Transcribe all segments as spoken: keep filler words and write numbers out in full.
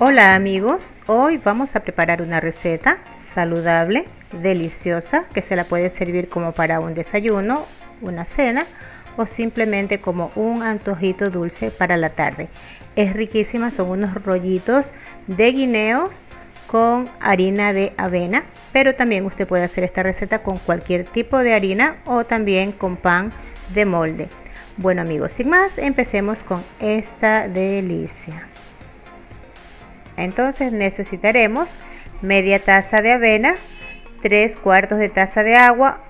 Hola amigos, hoy vamos a preparar una receta saludable, deliciosa, que se la puede servir como para un desayuno, una cena o simplemente como un antojito dulce para la tarde. Es riquísima, son unos rollitos de guineos con harina de avena, pero también usted puede hacer esta receta con cualquier tipo de harina o también con pan de molde. Bueno amigos, sin más, empecemos con esta delicia. Entonces necesitaremos media taza de avena, tres cuartos de taza de agua,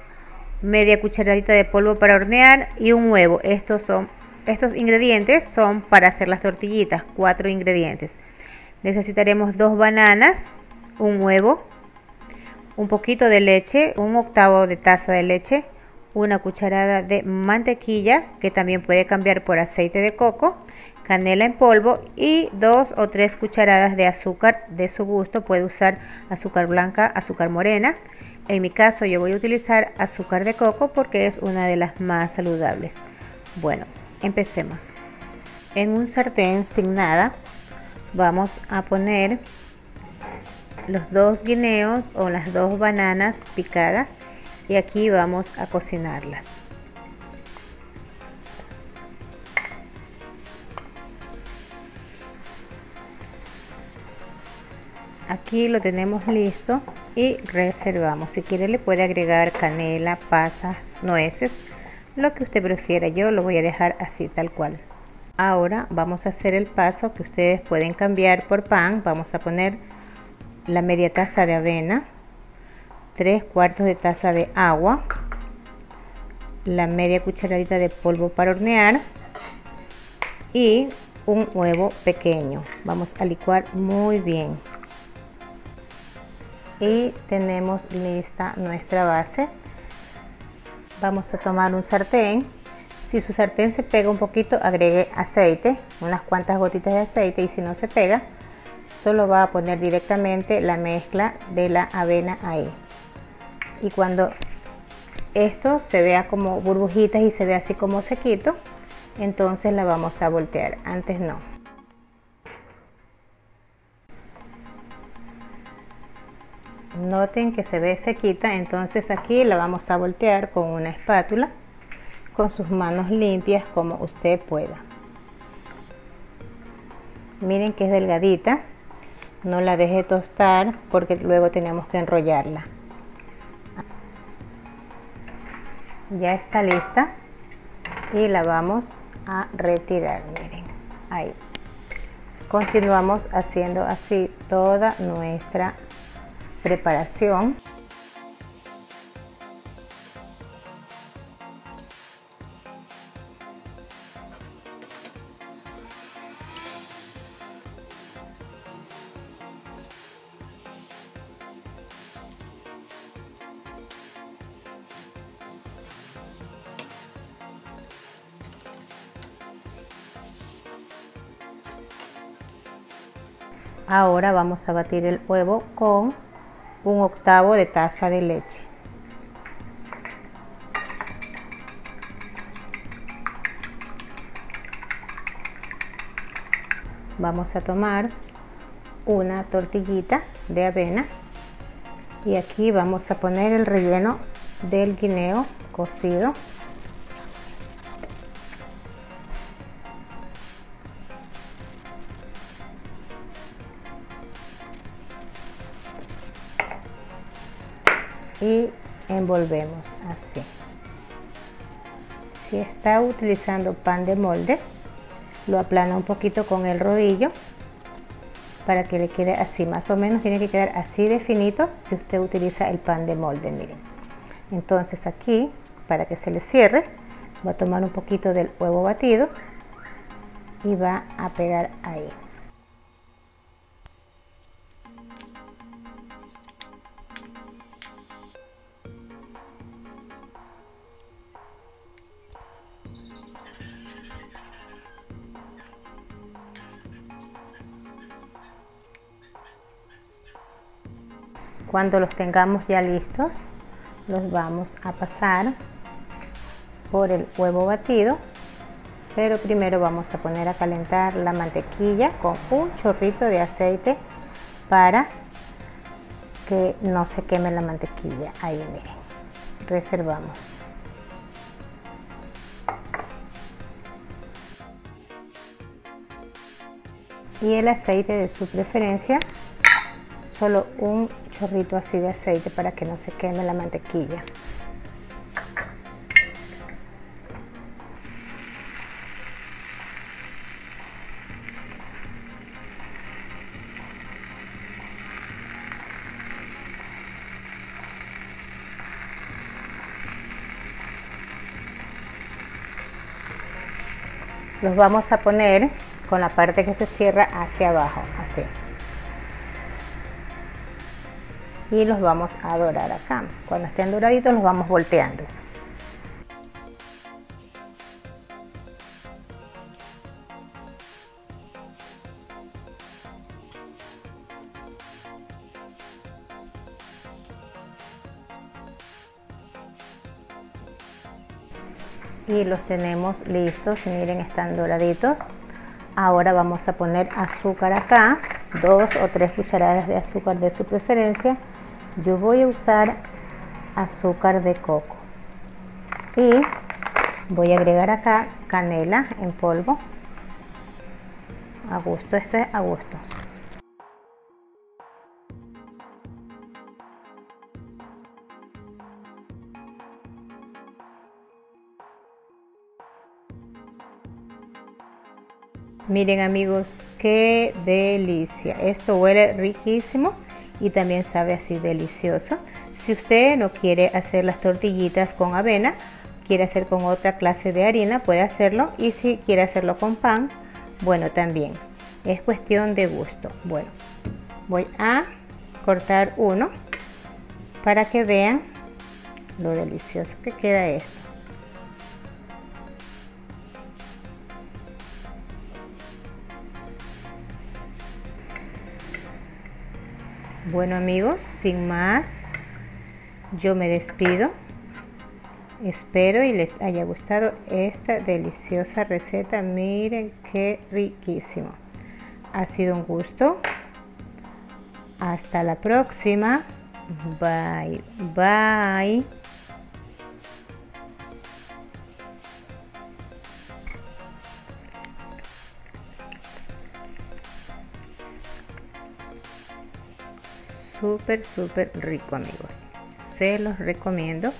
media cucharadita de polvo para hornear y un huevo. Estos son estos ingredientes son para hacer las tortillitas, cuatro ingredientes. Necesitaremos dos bananas, un huevo, un poquito de leche, un octavo de taza de leche, una cucharada de mantequilla, que también puede cambiar por aceite de coco, canela en polvo y dos o tres cucharadas de azúcar de su gusto. Puede usar azúcar blanca, azúcar morena. En mi caso yo voy a utilizar azúcar de coco porque es una de las más saludables. Bueno, empecemos. En un sartén sin nada vamos a poner los dos guineos o las dos bananas picadas y aquí vamos a cocinarlas. Aquí lo tenemos listo y reservamos. Si quiere le puede agregar canela, pasas, nueces, lo que usted prefiera. Yo lo voy a dejar así tal cual. Ahora vamos a hacer el paso que ustedes pueden cambiar por pan. Vamos a poner la media taza de avena, tres cuartos de taza de agua, la media cucharadita de polvo para hornear y un huevo pequeño. Vamos a licuar muy bien. Y tenemos lista nuestra base. Vamos a tomar un sartén. Si su sartén se pega un poquito, agregue aceite, unas cuantas gotitas de aceite, y si no se pega, solo va a poner directamente la mezcla de la avena ahí. Y cuando esto se vea como burbujitas y se vea así como sequito, entonces la vamos a voltear, antes no. Noten que se ve sequita, entonces aquí la vamos a voltear con una espátula, con sus manos limpias como usted pueda. Miren que es delgadita, no la deje tostar porque luego tenemos que enrollarla. Ya está lista y la vamos a retirar, miren, ahí. Continuamos haciendo así toda nuestra preparación. Ahora vamos a batir el huevo con un octavo de taza de leche. Vamos a tomar una tortillita de avena y aquí vamos a poner el relleno del guineo cocido. Y envolvemos así. Si está utilizando pan de molde, lo aplana un poquito con el rodillo para que le quede así. Más o menos tiene que quedar así de finito si usted utiliza el pan de molde, miren. Entonces aquí, para que se le cierre, va a tomar un poquito del huevo batido y va a pegar ahí. Cuando los tengamos ya listos, los vamos a pasar por el huevo batido Pero primero vamos a poner a calentar la mantequilla con un chorrito de aceite para que no se queme la mantequilla. Ahí miren, reservamos. Y el aceite de su preferencia, solo un chorrito así de aceite para que no se queme la mantequilla. Los vamos a poner con la parte que se cierra hacia abajo, así. Y los vamos a dorar acá. Cuando estén doraditos los vamos volteando. Y los tenemos listos, miren, están doraditos. Ahora vamos a poner azúcar acá, dos o tres cucharadas de azúcar de su preferencia. Yo voy a usar azúcar de coco y voy a agregar acá canela en polvo, a gusto, esto es a gusto. Miren amigos, qué delicia, esto huele riquísimo y también sabe así delicioso. Si usted no quiere hacer las tortillitas con avena, quiere hacer con otra clase de harina, puede hacerlo, y si quiere hacerlo con pan, bueno, también es cuestión de gusto. Bueno, voy a cortar uno para que vean lo delicioso que queda esto. Bueno amigos, sin más, yo me despido. Espero y les haya gustado esta deliciosa receta. Miren qué riquísimo. Ha sido un gusto. Hasta la próxima. Bye, bye. Súper, súper rico amigos, se los recomiendo.